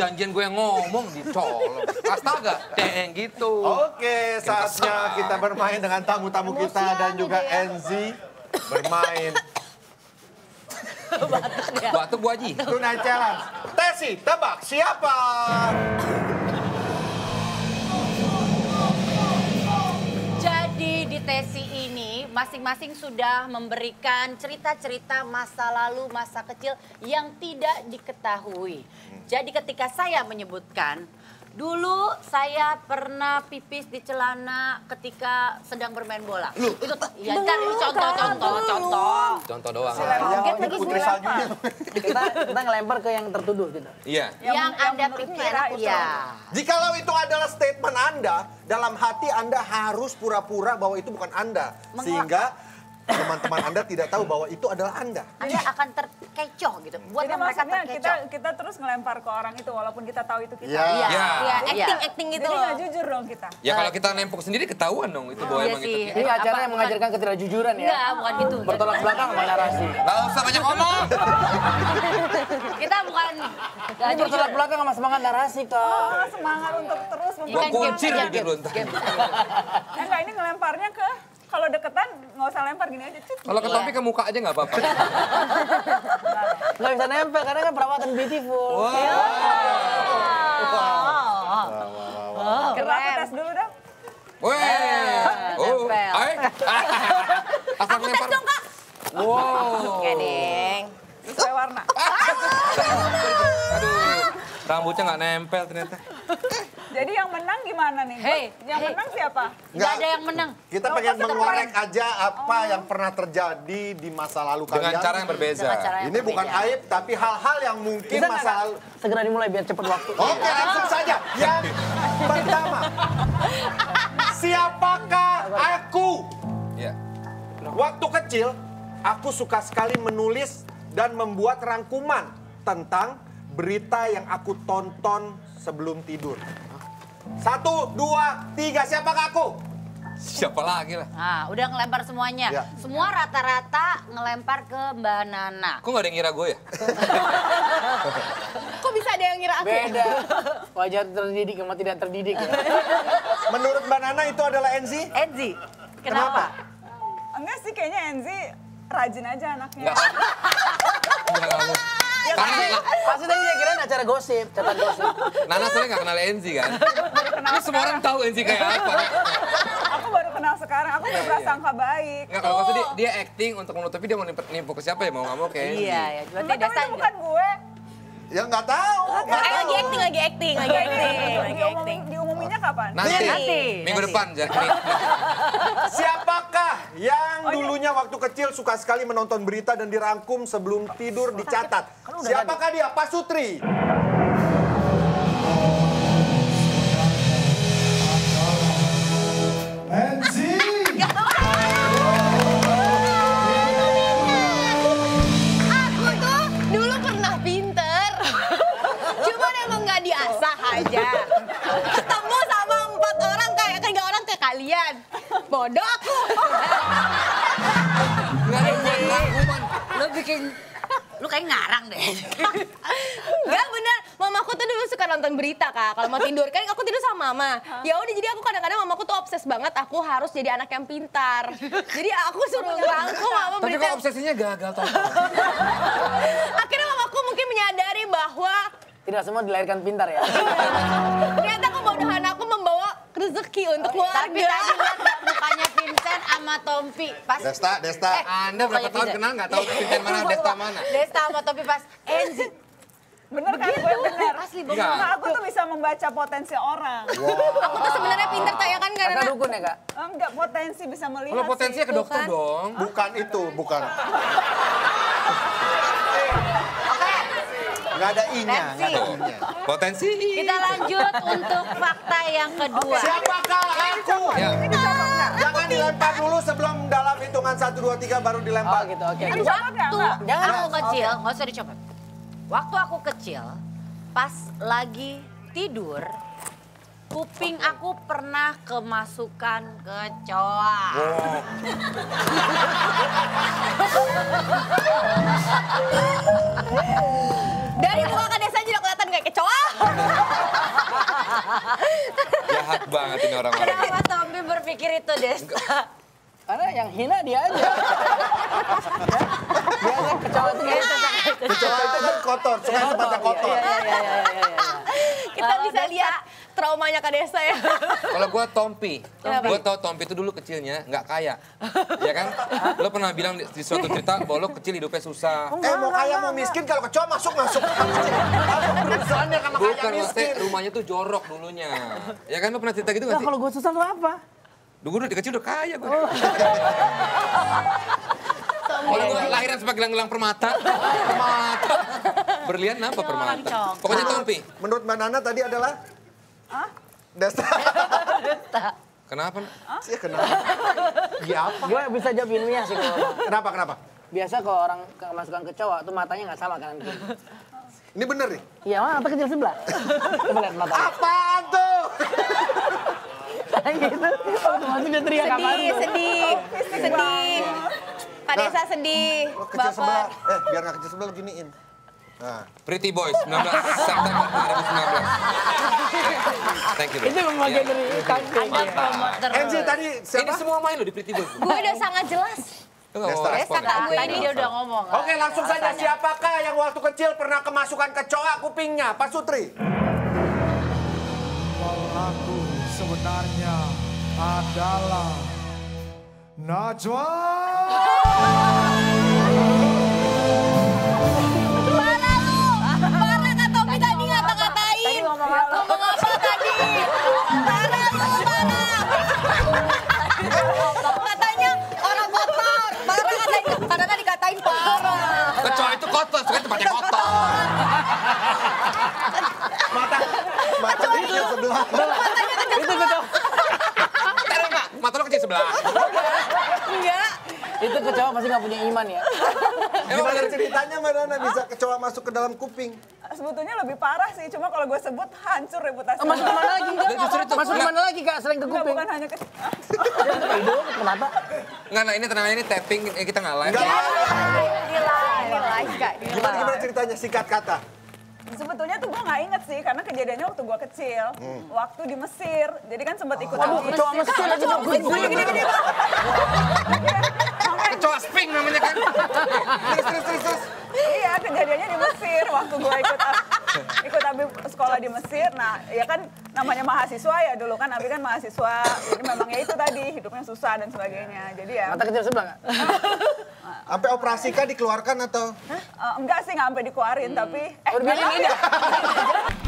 janjian gue ngomong dicolok. Astaga. Kayak gitu. Oke, saatnya kita bermain dengan tamu-tamu kita dan juga Enzy bermain. Batuk Bu Haji. Tunai challenge. Tesi, tebak siapa? Jadi di Tesi ini masing-masing sudah memberikan cerita-cerita masa lalu, masa kecil yang tidak diketahui. Jadi ketika saya menyebutkan, dulu saya pernah pipis di celana ketika sedang bermain bola. Loh, itu ya, contoh doang. Kita ngelempar ke yang tertuduh gitu. Iya. Yang Anda pikir ya. Jikalau itu adalah statement Anda, dalam hati Anda harus pura-pura bahwa itu bukan Anda. Sehingga teman-teman Anda tidak tahu bahwa itu adalah Anda. Anda akan terkecoh gitu. Buat jadi mereka terkecoh. Kita terus ngelempar ke orang itu walaupun kita tahu itu kita. Iya. Iya, acting gitu. Jadi nggak jujur dong kita. Ya kalau kita nempok sendiri ketahuan dong itu bahwa emang itu. Ini acara yang mengajarkan ketidakjujuran ya. Enggak, bukan gitu. Bertolak belakang sama narasi. Enggak usah banyak ngomong. Kita bukan bertolak belakang sama semangat narasi kok. Oh, semangat untuk terus membuat kuncir gitu loh. Enggak, ini ngelemparnya ke kalau deketan nggak usah lempar gini aja. Kalau ketopik ke muka aja nggak apa-apa. Nggak bisa nempel karena kan perawatan beautiful. Wow. Wow. Wow. Keren. Aku tes dulu dong. Weh. Oh. Aik. Aku tes dong Kak. Wow. Keding. Sesuai warna. Aduh. Rambutnya nggak nempel ternyata. Jadi yang menang gimana nih? Hei, yang menang siapa? Nggak ada yang menang. Kita pengen mengorek aja apa yang pernah terjadi di masa lalu kalian. Dengan cara yang berbeza. Ini bukan aib, tapi hal-hal yang mungkin masa lalu. Segera dimulai biar cepat waktu. Oke, langsung saja. Yang pertama. Siapakah aku? Waktu kecil, aku suka sekali menulis dan membuat rangkuman tentang berita yang aku tonton sebelum tidur. 1, 2, 3, siapakah aku? Siapa lagi lah? Nah, udah ngelempar semuanya. Ya. Semua rata-rata ngelempar ke Mbak Nana. Kok gak ada yang ngira gue ya? Kok bisa ada yang ngira aku? Beda. Wajah terdidik sama tidak terdidik ya. Menurut Mbak Nana itu adalah Enzy? Enzy. Kenapa? Enggak sih, kayaknya Enzy rajin aja anaknya. Ya, pasti tadi dia kirain acara gosip, catatan gosip. Nana sebenarnya nggak kenal Enzy kan? Ini semua orang tahu Enzy kayak apa. Aku baru kenal sekarang, aku berprasangka baik. Nggak, kalau maksudnya dia acting untuk menutupi dia mau nipu ke siapa ya, mau nggak mau kayak Enzy. Iya, ya. Tapi itu bukan gue. Ya nggak tahu. Lagi acting. Diumuminnya kapan? Nanti. Minggu depan. Siapakah yang dulunya waktu kecil suka sekali menonton berita dan dirangkum sebelum tidur dicatat? Siapakah dia? Pak Sutri. Enzy. Aja. Ketemu sama 4 orang kayak kan 3 orang kayak kalian. Bodoh aku. Lu bikin lu kayak ngarang deh. Enggak bener. Mamaku tuh dulu suka nonton berita Kak. Kalau mau tidur kan aku tidur sama mama. Ya udah jadi aku kadang-kadang mamaku tuh obses banget aku harus jadi anak yang pintar. Jadi aku suruh ngerangkum mama berita. Tapi kok obsesinya gagal toh. Akhirnya mamaku mungkin menyadari bahwa tidak semua dilahirkan pintar ya. Ternyata kebodohan aku membawa rezeki untuk keluarga. Tapi tadi lihat mukanya Vincent sama Tompi. Pas Desta. Anda berapa tahun kenal nggak tahu Vincent mana, Desta mana? Desta sama Tompi pas Enzy. Bener kan gue bener. Asli bener. Nah, aku tuh bisa membaca potensi orang. Wow. Aku tuh sebenarnya pinter tanya kan karena... Kakak dukun ya Kak? Enggak, potensi bisa melihat. Kalau potensinya ke dokter dong. Bukan itu, bukan. Gak ada inya. Potensi. Kita lanjut untuk fakta yang kedua. Siapakah aku? Ya. Jangan dilempar dulu sebelum dalam hitungan 1, 2, 3 baru dilempar. Oh, gitu. Oke. Okay. Waktu aku kecil, pas lagi tidur, kuping aku pernah kemasukan kecoa. Wow. Dari muka ke desa juga kelihatan kayak kecoa. Jahat banget ini orang-orang. Kenapa Tommy berpikir itu, Desta? Karena yang hina dia aja. Dia kan kecoa itu kayak itu. Kecoa itu kan kotor, suka tempatnya kotor. Kita bisa lihat traumanya Kak Desta ya. Kalau gue Tompi, gue tau Tompi itu dulu kecilnya nggak kaya. Ya kan? Lo pernah bilang di suatu cerita bahwa lo kecil hidupnya susah. Mau kaya mau miskin kalau kecoa masuk. Perusahaannya kan kaya miskin. Rumahnya tuh jorok dulunya. Ya kan lo pernah cerita gitu nggak sih? Kalau gue susah lo apa? Dulu udah kecil udah kaya gue. Kalau gue lahiran sebagai gelang-gelang permata. Permata. Berlian apa permata? Pokoknya Tompi. Menurut Mbak Nana tadi adalah? Desta. Kenapa? Sih kenapa? Ya apa? Gue bisa jawab ilmiah sih kalau. Kenapa? Biasa kalau orang kemasukan kecoa tuh matanya nggak sama kanan kiri. Ini bener nih? Iya, mata kecil sebelah. Coba lihat matanya. Apaan tuh? Kayak gitu, otomatis dia teriak apaan tuh? Sedih. Pak Desta sedih, baper. Sebelah, biar nggak kecil sebelah lo giniin. Nah. Pretty Boys, 19 September 2019. Thank you. Itu bagian dari kampanye. Enzy tadi siapa? Ini semua main lo di Pretty Boys. Gue udah sangat jelas. Desta kak, tadi dia udah ngomong. Oke, langsung saja, siapakah yang waktu kecil pernah kemasukan kecoa kupingnya? Pak Sutri. Aku sebenarnya adalah Najwa. Kotor, suka tempatnya kotor. Mata kecil sebelah. Matanya kecil sebelah. Taruh Pak, mata lo kecil sebelah. Enggak. Itu kecoa pasti nggak punya iman ya. Gimana ceritanya Mbak Nana bisa kecoa masuk ke dalam kuping? Sebetulnya lebih parah sih, cuma kalau gue sebut hancur reputasi. Masuk ke mana lagi? Masuk ke mana lagi Kak? Selain ke kuping? Bukan hanya ke hidung, ke mata. Enggak, nah ini tenangnya ini tapping, kita nggak live. Gimana ceritanya singkat kata? Sebetulnya tuh gue nggak inget sih, karena kejadiannya waktu gue kecil, waktu di Mesir, jadi kan sempat ikut. Waduh, kecoa Mesir lagi gini-gini. Kecoa sping namanya kan? Terus. Iya, kejadiannya di Mesir, waktu gue ikut Abi sekolah di Mesir. Nah, ya kan namanya mahasiswa ya dulu kan, Abi kan mahasiswa, jadi memang ya itu tadi, hidupnya susah dan sebagainya. Jadi ya... Mata kecil sebelah nggak? Sampai operasi kah dikeluarkan atau? Enggak sih, nggak sampai dikeluarin, tapi... Udah bilang ini.